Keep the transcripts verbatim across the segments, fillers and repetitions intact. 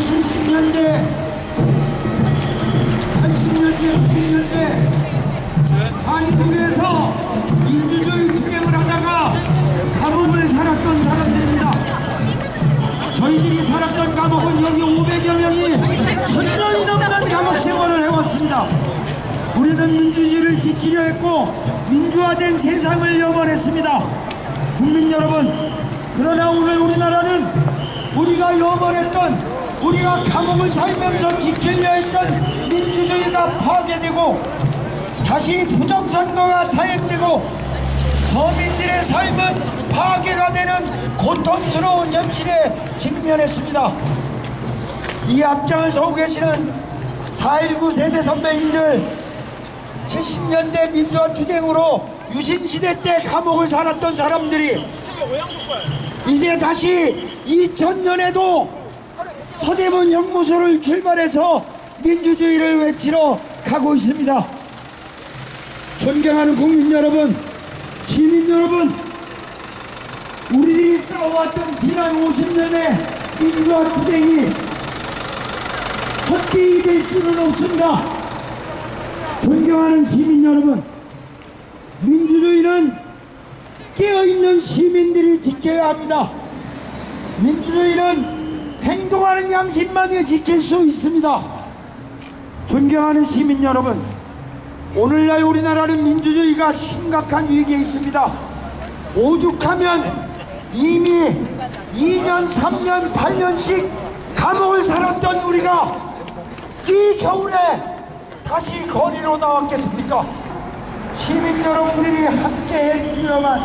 칠십 년대, 팔십 년대, 구십 년대 한국에서 민주주의 투쟁을 하다가 감옥을 살았던 사람들입니다. 저희들이 살았던 감옥은 여기 오백여 명이 천 년이 넘는 감옥 생활을 해왔습니다. 우리는 민주주의를 지키려 했고 민주화된 세상을 염원했습니다. 국민 여러분, 그러나 오늘 우리나라는 우리가 염원했던, 우리가 감옥을 살면서 지키려 했던 민주주의가 파괴되고 다시 부정선거가 자행되고 서민들의 삶은 파괴가 되는 고통스러운 현실에 직면했습니다. 이 앞장을 서고 계시는 사 일구 세대 선배님들, 칠십 년대 민주화 투쟁으로 유신시대 때 감옥을 살았던 사람들이 이제 다시 이천 년에도 서대문 형무소를 출발해서 민주주의를 외치러 가고 있습니다. 존경하는 국민 여러분, 시민 여러분, 우리들이 싸워왔던 지난 오십 년의 민주화 투쟁이 헛되이 될 수는 없습니다. 존경하는 시민 여러분, 민주주의는 깨어있는 시민들이 지켜야 합니다. 민주주의는 행동하는 양심만이 지킬 수 있습니다. 존경하는 시민 여러분, 오늘날 우리나라는 민주주의가 심각한 위기에 있습니다. 오죽하면 이미 이 년, 삼 년, 팔 년씩 감옥을 살았던 우리가 이 겨울에 다시 거리로 나왔겠습니까? 시민 여러분들이 함께 해주셔야만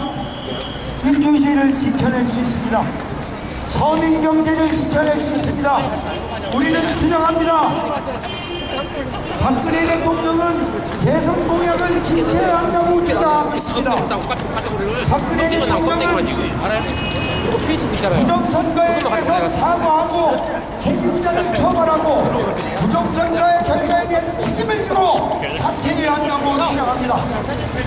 민주주의를 지켜낼 수 있습니다. 서민 경제를 지켜낼 수 있습니다. 우리는 주장합니다. 박근혜 대통령은 대선 공약을 지켜야 한다고 주장하고 있습니다. 박근혜 대통령은 부정선거에 대해서 사과하고 책임자를 처벌하고 부정선거의 결과에 대한 책임을 지고 사퇴해야 한다고 주장합니다.